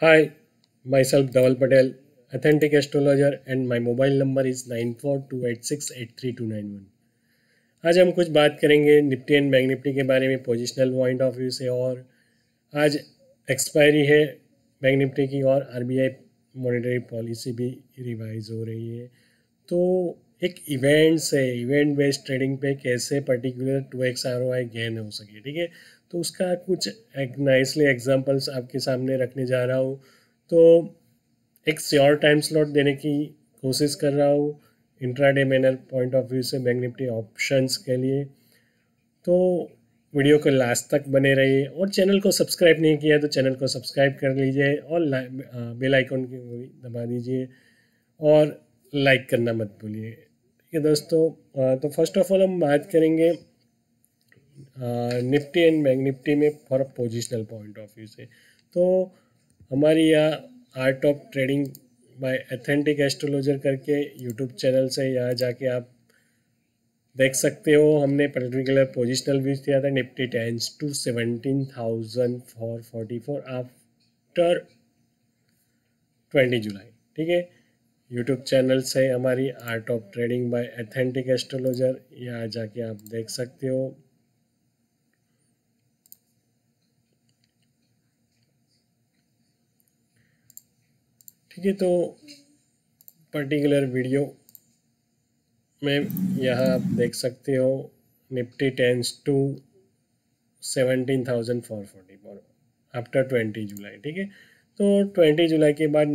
Hi, myself Dhwal Patel, Authentic Astrologer, and my mobile number is 9428683291. आज हम कुछ बात करेंगे निफ्टी एंड बैंक निफ्टी के बारे में पोजिशनल पॉइंट ऑफ व्यू से, और आज एक्सपायरी है बैंक निफ्टी की और आरबीआई मॉनेटरी पॉलिसी भी रिवाइज हो रही है। तो एक इवेंट्स है, इवेंट बेस्ड ट्रेडिंग पे कैसे पर्टिकुलर 2x ROI गेन हो सके, ठीक है। तो उसका कुछ नाइसली एग्जांपल्स आपके सामने रखने जा रहा हूँ। तो एक श्योर टाइम स्लॉट देने की कोशिश कर रहा हूँ intraday manner point of view से बैंक निफ्टी ऑप्शंस के लिए। तो वीडियो को लास्ट तक बने रहिए, और चैनल को सब्सक्राइब नहीं किया तो चैनल को सब्सक्राइब कर लीजिए और बेल आइकॉन की वो भी दबा दीजिए और लाइक करना मत भूलिए, ठीक है दोस्तों। तो फर्स्ट ऑफ ऑल हम बात करेंगे निफ्टी एंड बैंक निफ्टी में for positional point of view से। तो हमारी यहाँ art of trading by authentic astrologer करके यूट्यूब चैनल से यहाँ जाके आप देख सकते हो, हमने पर्टिकुलर पोजिशनल व्यूज दिया था। निफ्टी 10 to 17,444 आफ्टर 20 जुलाई, ठीक है। यूट्यूब चैनल से हमारी art of trading by authentic astrologer, यहाँ जाके आप देख सकते हो। ठीक है, तो पर्टिकुलर वीडियो में यहाँ आप देख सकते हो निफ्टी 10 to 17,444 आफ्टर 20 जुलाई, ठीक है। तो 20 जुलाई के बाद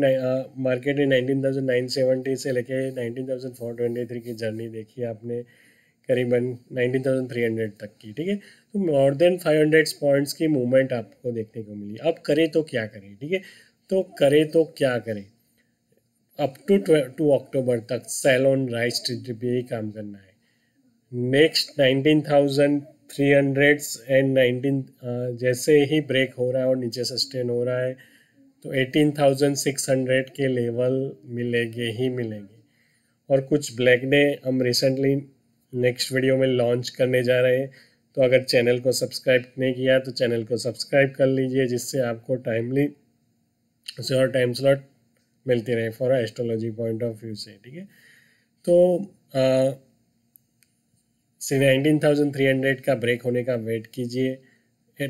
मार्केट ने 19,970 से लेके 19,423 की जर्नी देखी आपने, करीबन 19,300 तक की, ठीक है। तो मोर देन 500 पॉइंट्स की मूवमेंट आपको देखने को मिली। अब करे तो क्या करें, ठीक है। तो करे तो क्या करें, अप टू 2 अक्टूबर तक सेल ऑन राइज स्ट्रेटजी पे ही काम करना है। नेक्स्ट 19,300 एंड 19 जैसे ही ब्रेक हो रहा है और नीचे सस्टेन हो रहा है तो 18,600 के लेवल मिलेंगे ही मिलेंगे। और कुछ ब्लैक डे हम रिसेंटली नेक्स्ट वीडियो में लॉन्च करने जा रहे हैं, तो अगर चैनल को सब्सक्राइब नहीं किया तो चैनल को सब्सक्राइब कर लीजिए, जिससे आपको टाइमली और टाइम स्लॉट मिलती रहे for astrology point of view से, ठीक है। तो 19,300 का ब्रेक होने का वेट कीजिए,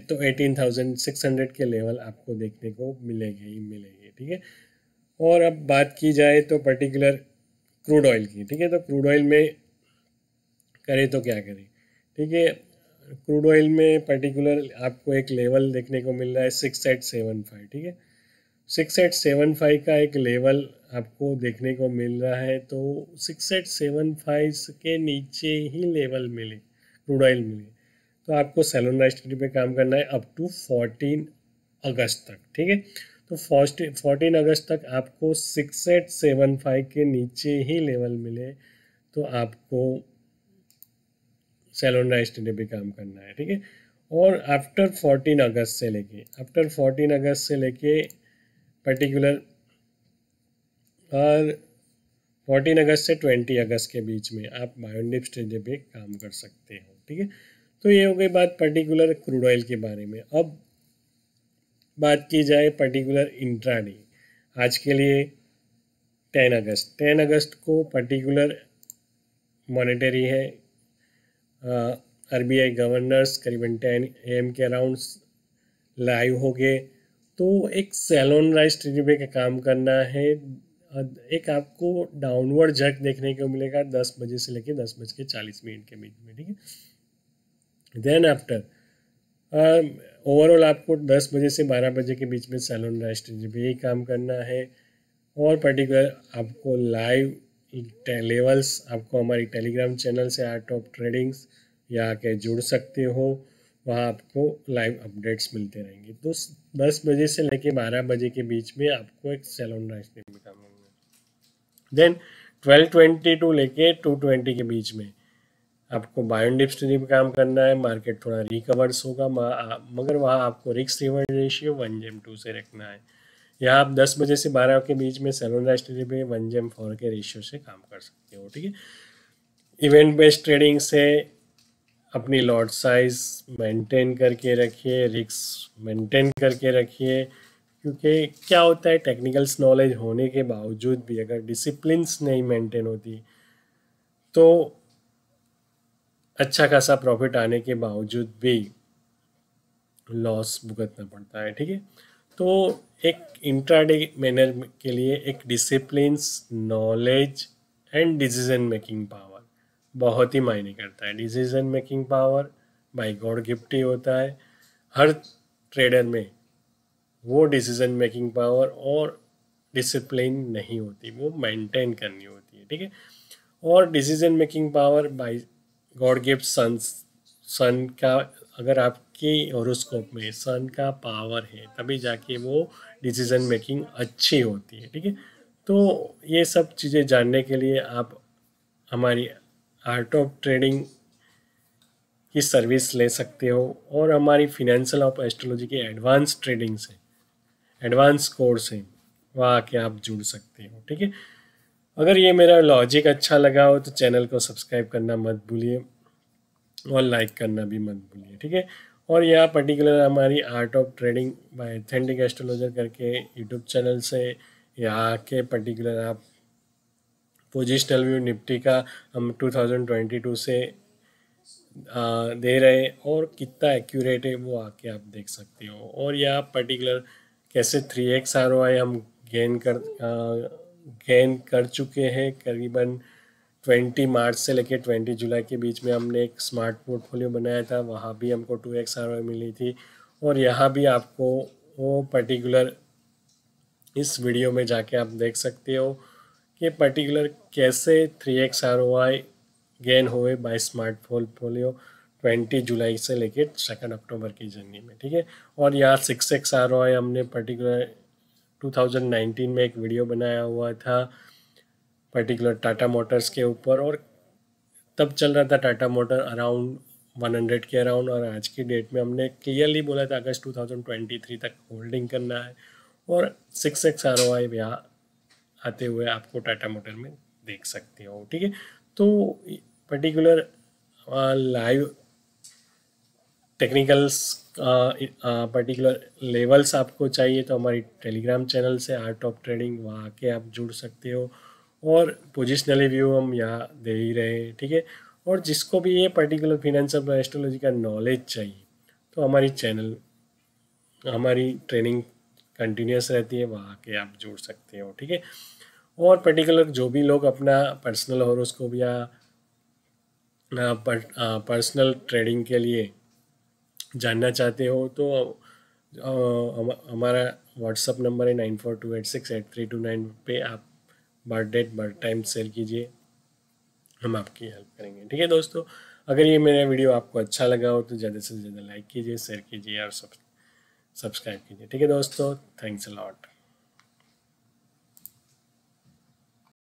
तो 18,600 के लेवल आपको देखने को मिलेंगे ही मिलेंगे, ठीक है। और अब बात की जाए तो पर्टिकुलर क्रूड ऑयल की, ठीक है। तो क्रूड ऑयल में करें तो क्या करें, ठीक है। क्रूड ऑयल में पर्टिकुलर आपको एक लेवल देखने को मिल रहा है 6875, ठीक है। 6875 का एक लेवल आपको देखने को मिल रहा है, तो 6875 के नीचे ही लेवल मिले क्रूड ऑयल मिले, तो आपको सेल ऑन राइज स्ट्रेटजी पे काम करना है अप टू 14 अगस्त तक, ठीक है। तो 14 अगस्त तक आपको 6875 के नीचे ही लेवल मिले तो आपको सेल ऑन राइज स्ट्रेटजी पे काम करना है, ठीक है। और आफ्टर 14 अगस्त से लेके पर्टिकुलर और 14 अगस्त से 20 अगस्त के बीच में आप बाय ऑन डिप स्ट्रेटजी पे काम कर सकते हो, ठीक है। तो ये हो गई बात पर्टिकुलर क्रूड ऑयल के बारे में। अब बात की जाए पर्टिकुलर इंट्राडे, आज के लिए 10 अगस्त को पर्टिकुलर मॉनेटरी है, आरबीआई गवर्नर्स करीबन 10 AM के अराउंड लाइव हो गए, तो एक सेल ऑन राइज स्ट्रेटजी पे काम करना है। एक आपको डाउनवर्ड जर्क देखने को मिलेगा 10 बजे से लेकर 10:40 के बीच में, ठीक है। देन आफ्टर ओवरऑल आपको 10 बजे से 12 बजे के बीच में सेल ऑन राइज स्ट्रेटजी पे ही काम करना है। और पर्टिकुलर आपको लाइव लेवल्स आपको हमारी टेलीग्राम चैनल से आर्ट ऑफ ट्रेडिंग्स यहाँ के जुड़ सकते हो, वहाँ आपको लाइव अपडेट्स मिलते रहेंगे। तो 10 बजे से लेके 12 बजे के बीच में आपको एक सेल ऑन राइज स्ट्रेटजी पे काम करना है। देन 12:22 लेके 2:20 के बीच में आपको बाय ऑन डिप स्ट्रेटजी पे काम करना है। मार्केट थोड़ा रिकवर्स होगा, मगर वहाँ आपको रिस्क रिवॉर्ड रेशियो 1:2 से रखना है। यहाँ आप 10 बजे से 12 के बीच में सेल ऑन राइज स्ट्रेटजी पे 1:4 के रेशियो से काम कर सकते हो, ठीक है। इवेंट बेस्ड ट्रेडिंग से अपनी लॉट साइज मेंटेन करके रखिए, रिस्क मेंटेन करके रखिए, क्योंकि क्या होता है, टेक्निकल्स नॉलेज होने के बावजूद भी अगर डिसिप्लिन्स नहीं मेंटेन होती तो अच्छा खासा प्रॉफिट आने के बावजूद भी लॉस भुगतना पड़ता है। ठीक है, तो एक इंट्राडे मैनर के लिए एक disciplines knowledge and decision making power बहुत ही मायने करता है। Decision making power by God gift ही होता है हर ट्रेडर में, वो डिसीजन मेकिंग पावर और डिसिप्लिन नहीं होती, वो मेंटेन करनी होती है। ठीक है, और decision making power by God gift sun का, अगर आपके हॉरोस्कोप में सन का पावर है तभी जाके वो डिसीजन मेकिंग अच्छी होती है। ठीक है, तो ये सब चीज़ें जानने के लिए आप हमारी आर्ट ऑफ ट्रेडिंग की सर्विस ले सकते हो और हमारी फिनेंशियल ऑफ एस्ट्रोलॉजी के एडवांस ट्रेडिंग से एडवांस कोर्स है, वहाँ आके आप जुड़ सकते हो। ठीक है, अगर ये मेरा लॉजिक अच्छा लगा हो तो चैनल को सब्सक्राइब करना मत भूलिए और लाइक करना भी मत भूलिए। ठीक है, और यह पर्टिकुलर हमारी art of trading by authentic astrologer करके यूट्यूब चैनल से यहाँ के पर्टिकुलर आप पोजिशनल व्यू निफ्टी का हम 2022 से दे रहे और कितना एक्यूरेट है वो आके आप देख सकते हो। और यहाँ पर्टिकुलर कैसे 3x ROI हम गेन कर चुके हैं, करीबन 20 मार्च से लेकर 20 जुलाई के बीच में हमने एक स्मार्ट पोर्टफोलियो बनाया था, वहाँ भी हमको 2x ROI मिली थी। और यहाँ भी आपको वो पर्टिकुलर इस वीडियो में जाके आप देख सकते हो कि पर्टिकुलर कैसे 3x ROI गेन हुए बाय स्मार्ट पोर्टफोलियो 20 जुलाई से लेकर 2 अक्टूबर की जर्नी में। ठीक है, और यहाँ 6x ROI हमने पर्टिकुलर 2019 में एक वीडियो बनाया हुआ था पर्टिकुलर टाटा मोटर्स के ऊपर, और तब चल रहा था टाटा मोटर अराउंड 100 के अराउंड, और आज की डेट में हमने क्लियरली बोला था अगस्त 2023 तक होल्डिंग करना है, और 6x ROI यहाँ आते हुए आपको टाटा मोटर में देख सकते हो। ठीक है, तो particular live technicals particular levels आपको चाहिए तो हमारी टेलीग्राम चैनल से आर्ट ऑफ ट्रेडिंग, वहाँ आके आप जुड़ सकते हो। और पोजिशनली व्यू हम यहाँ दे ही रहे। ठीक है, और जिसको भी ये पर्टिकुलर फिनेंशियल और एस्ट्रोलॉजी का नॉलेज चाहिए तो हमारी चैनल हमारी ट्रेनिंग कंटिन्यूस रहती है, वहाँ के आप जुड़ सकते हो। ठीक है, और पर्टिकुलर जो भी लोग अपना पर्सनल हॉरोस्कोप या पर्सनल ट्रेडिंग के लिए जानना चाहते हो तो हमारा व्हाट्सअप नंबर है 942868 329 पे आप birth date birth time share कीजिए, हम आपकी हेल्प करेंगे। ठीक है दोस्तों, अगर ये मेरा वीडियो आपको अच्छा लगा हो तो ज़्यादा से ज़्यादा लाइक कीजिए, शेयर कीजिए और सब्सक्राइब कीजिए। ठीक है दोस्तों, थैंक्स अ लॉट।